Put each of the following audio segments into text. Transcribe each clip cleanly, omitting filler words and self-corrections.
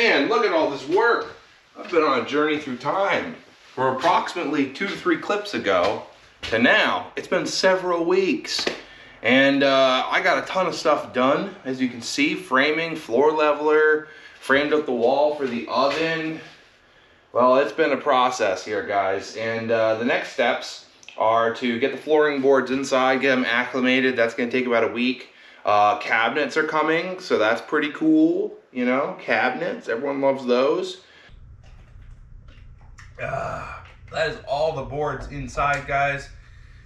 man, look at all this work. I've been on a journey through time. From approximately 2 to 3 clips ago to now, it's been several weeks. And I got a ton of stuff done, as you can see. Framing, floor leveler, framed up the wall for the oven. Well, it's been a process here, guys. And the next steps are to get the flooring boards inside, get them acclimated. That's gonna take about a week. Cabinets are coming, so that's pretty cool. You know, cabinets, everyone loves those. That is all the boards inside, guys.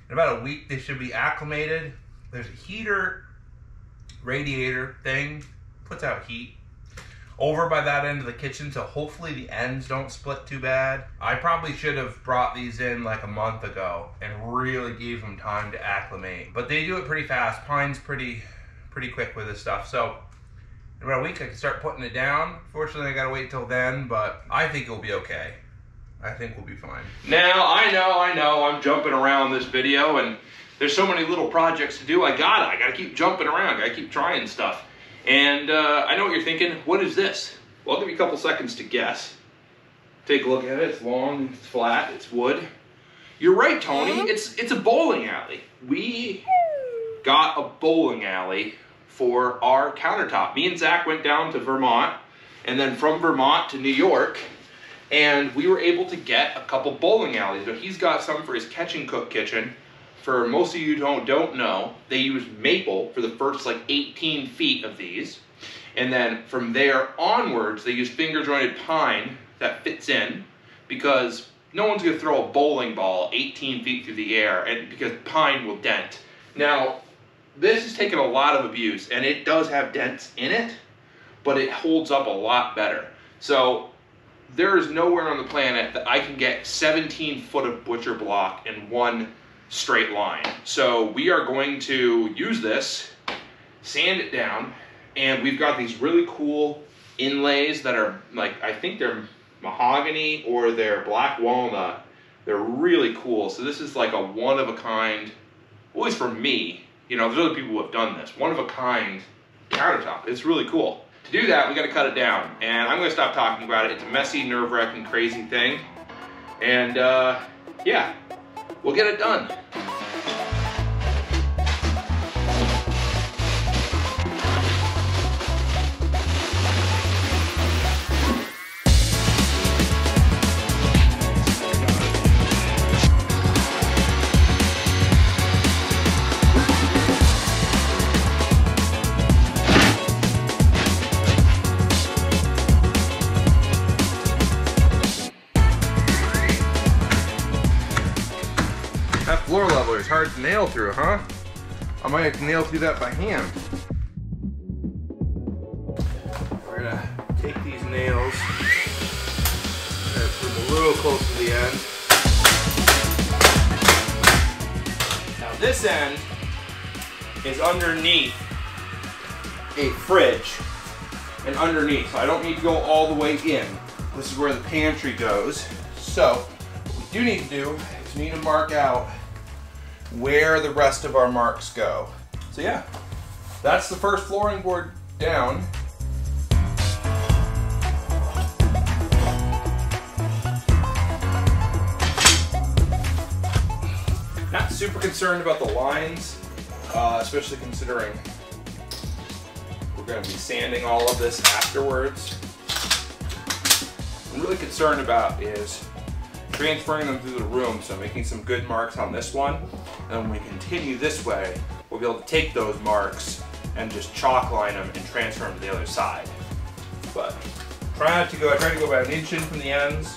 In about a week, they should be acclimated. There's a heater, radiator thing, puts out heat over by that end of the kitchen, so hopefully the ends don't split too bad. I probably should have brought these in like a month ago and really gave them time to acclimate, but they do it pretty fast. Pine's pretty quick with this stuff, so in about a week I can start putting it down. Fortunately, I gotta wait till then, but I think it'll be okay. I think we'll be fine. Now, I know, I'm jumping around this video, and there's so many little projects to do. I gotta keep jumping around. I gotta keep trying stuff. And I know what you're thinking. What is this? Well, I'll give you a couple seconds to guess. Take a look at it. It's long, it's flat, it's wood. You're right, Tony. It's a bowling alley. We got a bowling alley for our countertop. Me and Zach went down to Vermont, and then from Vermont to New York, and we were able to get a couple bowling alleys. So he's got some for his catch and cook kitchen. For most of you who don't know, they use maple for the first like 18 feet of these. And then from there onwards, they use finger jointed pine that fits in, because no one's gonna throw a bowling ball 18 feet through the air, and because pine will dent. Now, this has taken a lot of abuse, and it does have dents in it, but it holds up a lot better. So there is nowhere on the planet that I can get 17 foot of butcher block in one straight line. So we are going to use this, sand it down, and we've got these really cool inlays that are like, I think they're mahogany or they're black walnut. They're really cool. So this is like a one of a kind, always for me, you know, there's other people who have done this, one of a kind countertop. It's really cool. To do that, we gotta cut it down, and I'm gonna stop talking about it. It's a messy, nerve-wracking, crazy thing, and yeah, we'll get it done. Floor leveler is hard to nail through, huh? I might have to nail through that by hand. We're gonna take these nails and put them a little close to the end. Now this end is underneath a fridge and underneath, so I don't need to go all the way in. This is where the pantry goes. So what we do need to do is we need to mark out where the rest of our marks go. So yeah, that's the first flooring board down. Not super concerned about the lines, especially considering we're gonna be sanding all of this afterwards. What I'm really concerned about is transferring them through the room, so making some good marks on this one. And when we continue this way, we'll be able to take those marks and just chalk line them and transfer them to the other side. But I try to go about an inch in from the ends.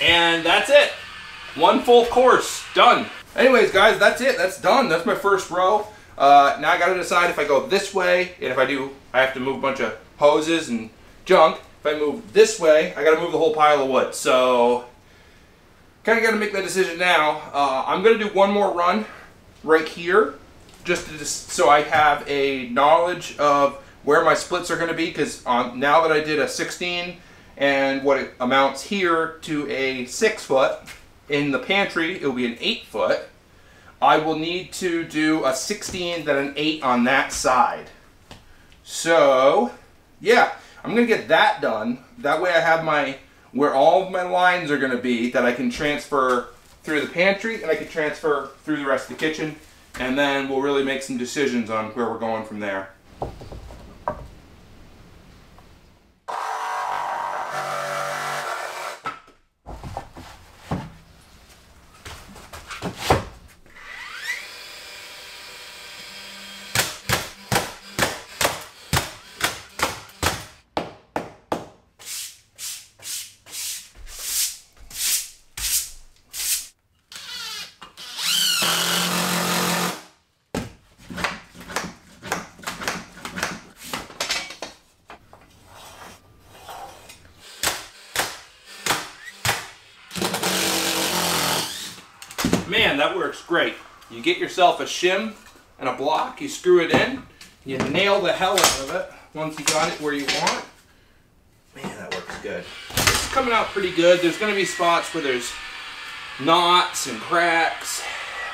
And that's it. One full course, done. Anyways, guys, that's it, that's done. That's my first row. Now I gotta decide if I go this way, and if I do, I have to move a bunch of hoses and junk. If I move this way, I gotta move the whole pile of wood. So, kinda gotta make that decision now. I'm gonna do one more run right here, just to so I have a knowledge of where my splits are gonna be, because now that I did a 16 and what it amounts here to a 6 foot, in the pantry it'll be an 8 foot. I will need to do a 16, then an 8 on that side. So, yeah, I'm going to get that done. That way I have my, where all of my lines are going to be that I can transfer through the pantry and I can transfer through the rest of the kitchen. And then we'll really make some decisions on where we're going from there. Man, that works great. You get yourself a shim and a block, you screw it in, you nail the hell out of it once you got it where you want. Man, that works good. It's coming out pretty good. There's going to be spots where there's knots and cracks,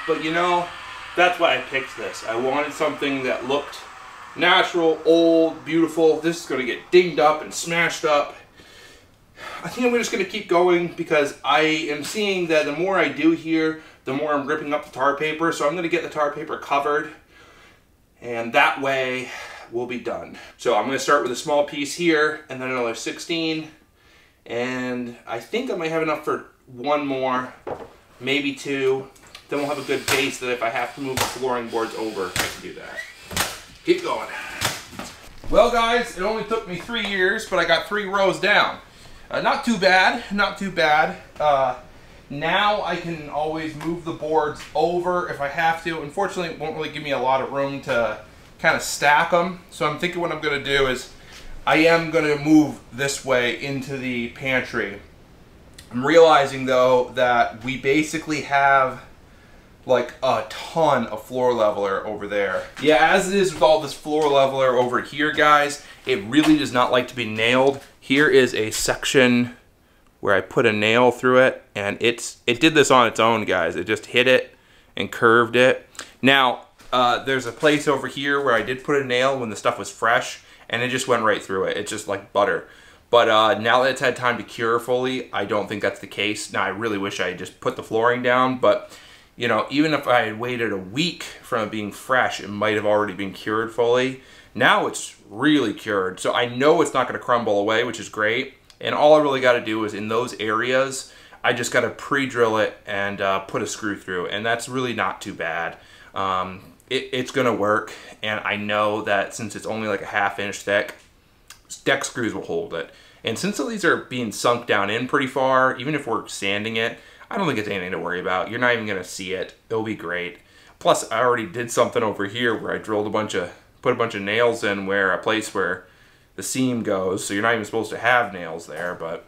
but you know, that's why I picked this. I wanted something that looked natural, old, beautiful. This is going to get dinged up and smashed up. I think I'm just going to keep going because I am seeing that the more I do here, the more I'm ripping up the tar paper. So I'm going to get the tar paper covered and that way we'll be done. So I'm going to start with a small piece here and then another 16. And I think I might have enough for one more, maybe two. Then we'll have a good base that if I have to move the flooring boards over, I can do that. Keep going. Well guys, it only took me 3 years, but I got 3 rows down. Not too bad, not too bad. Now I can always move the boards over if I have to. Unfortunately, it won't really give me a lot of room to kind of stack them. So I'm thinking what I'm going to do is I am going to move this way into the pantry. I'm realizing, though, that we basically have like a ton of floor leveler over there. Yeah, as it is with all this floor leveler over here, guys, it really does not like to be nailed. Here is a section where I put a nail through it, and it did this on its own, guys. It just hit it and curved it. Now, there's a place over here where I did put a nail when the stuff was fresh, and it just went right through it. It's just like butter. But now that it's had time to cure fully, I don't think that's the case. Now, I really wish I had just put the flooring down, but you know, even if I had waited a week from it being fresh, it might have already been cured fully. Now it's really cured, so I know it's not going to crumble away, which is great. And all I really got to do is in those areas, I just got to pre-drill it and put a screw through, and that's really not too bad. It's going to work, and I know that since it's only like a 1/2 inch thick, deck screws will hold it. And since these are being sunk down in pretty far, even if we're sanding it, I don't think it's anything to worry about. You're not even going to see it. It'll be great. Plus, I already did something over here where I drilled put a bunch of nails in where a place where the seam goes. So you're not even supposed to have nails there, but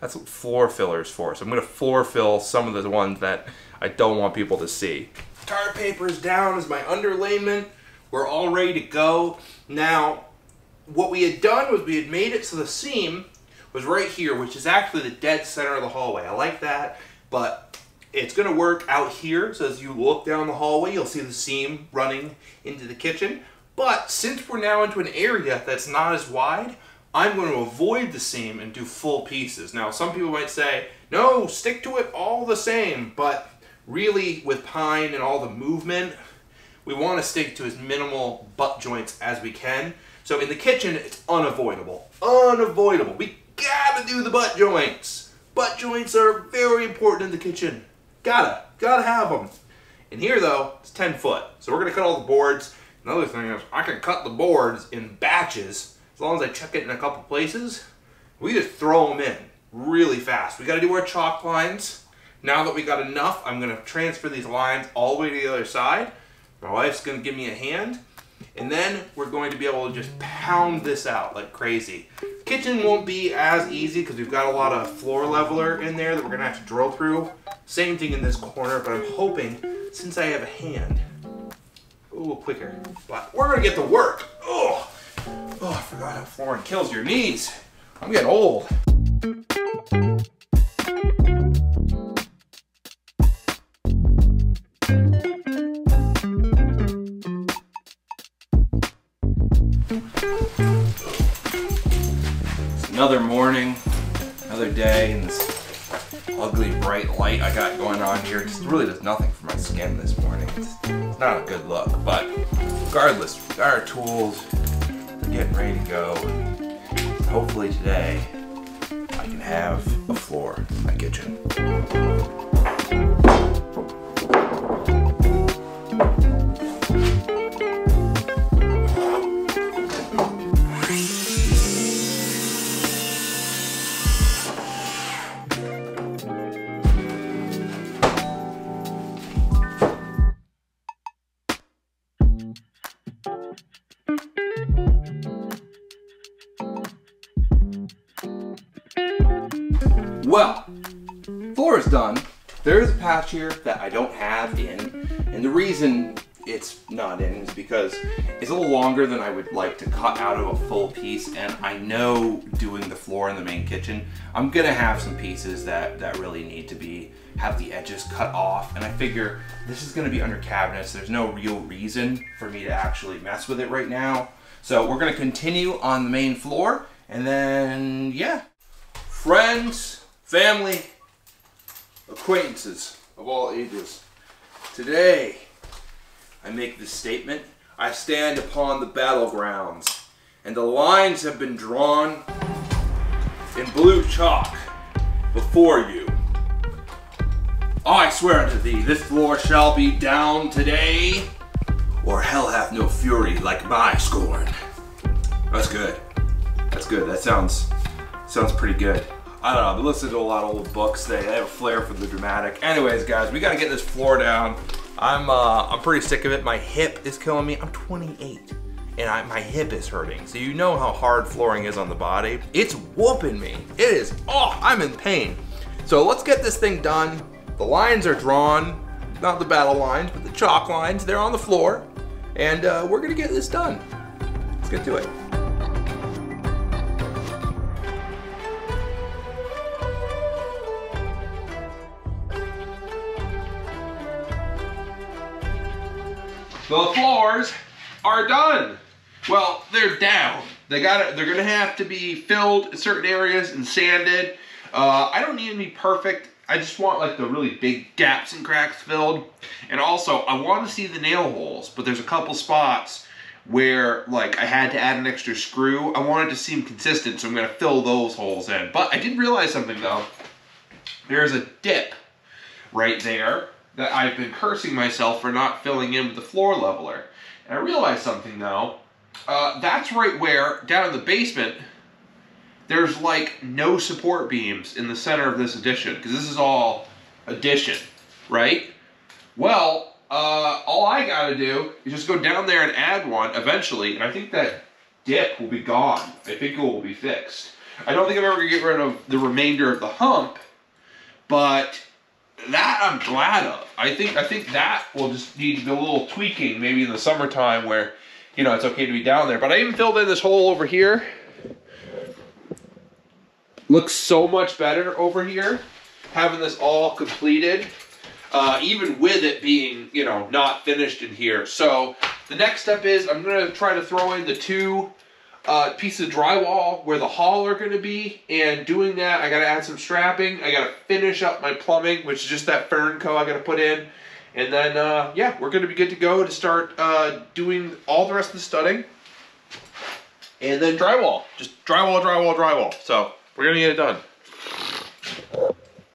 that's what floor filler is for. So I'm going to floor fill some of the ones that I don't want people to see. Tar paper is down as my underlayment. We're all ready to go. Now, what we had done was we had made it so the seam was right here, which is actually the dead center of the hallway. I like that, but it's going to work out here. So as you look down the hallway, you'll see the seam running into the kitchen. But since we're now into an area that's not as wide, I'm going to avoid the seam and do full pieces. Now, some people might say, no, stick to it all the same. But really, with pine and all the movement, we want to stick to as minimal butt joints as we can. So in the kitchen, it's unavoidable. Unavoidable. We gotta do the butt joints. Butt joints are very important in the kitchen. Gotta have them. In here though, it's 10 foot. So we're gonna cut all the boards. Another thing is I can cut the boards in batches. As long as I check it in a couple places, we just throw them in really fast. We gotta do our chalk lines. Now that we got enough, I'm gonna transfer these lines all the way to the other side. My wife's gonna give me a hand. And then we're going to be able to just pound this out like crazy. Kitchen won't be as easy because we've got a lot of floor leveler in there that we're going to have to drill through. Same thing in this corner, but I'm hoping since I have a hand, ooh, quicker. But we're going to get to work. Oh, I forgot how flooring kills your knees. I'm getting old. another morning, another day, and this ugly bright light I got going on here just really does nothing for my skin this morning. It's not a good look, but regardless, we got our tools, we're getting ready to go. Hopefully today I can have a floor in my kitchen. Well, floor is done. There is a patch here that I don't have in, and the reason it's not in is because it's a little longer than I would like to cut out of a full piece, and I know doing the floor in the main kitchen, I'm gonna have some pieces that really need to have the edges cut off, and I figure this is gonna be under cabinets. There's no real reason for me to actually mess with it right now. So we're gonna continue on the main floor, and then, yeah. Friends, family, acquaintances of all ages, today I make this statement. I stand upon the battlegrounds, and the lines have been drawn in blue chalk before you. I swear unto thee, this floor shall be down today, or hell hath no fury like my scorn. That's good. That's good. That sounds pretty good. I don't know, I've been listening to a lot of old books. They have a flair for the dramatic. Anyways, guys, we gotta get this floor down. I'm pretty sick of it. My hip is killing me. I'm 28, and my hip is hurting. So you know how hard flooring is on the body. It's whooping me. It is, oh, I'm in pain. So let's get this thing done. The lines are drawn, not the battle lines, but the chalk lines. They're on the floor, and we're gonna get this done. Let's get to it. The floors are done. Well, they're down. They're gonna have to be filled in certain areas and sanded. I don't need them to be perfect. I just want like the really big gaps and cracks filled. And also, I want to see the nail holes, but there's a couple spots where like I had to add an extra screw. I wanted to seem consistent, so I'm gonna fill those holes in. But I did realize something though. There's a dip right there that I've been cursing myself for not filling in with the floor leveler. And I realized something though, that's right where, down in the basement, there's like no support beams in the center of this addition, because this is all addition, right? Well, all I gotta do is just go down there and add one eventually, and I think that dip will be gone. I think it will be fixed. I don't think I'm ever gonna get rid of the remainder of the hump, but that I'm glad of. I think that will just need a little tweaking maybe in the summertime where, you know, it's okay to be down there. But I even filled in this hole over here. Looks so much better over here, having this all completed, even with it being, you know, not finished in here. So the next step is I'm going to try to throw in the two pieces of drywall where the hall are going to be, and doing that I got to add some strapping. I got to finish up my plumbing, which is just that fern co I got to put in, and then yeah, we're going to be good to go to start doing all the rest of the studding, and then drywall, just drywall. So we're going to get it done.